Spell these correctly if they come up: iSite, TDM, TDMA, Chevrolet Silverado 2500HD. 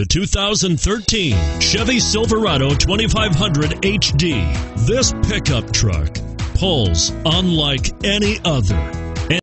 the 2013 Chevy Silverado 2500 HD. This pickup truck pulls unlike any other.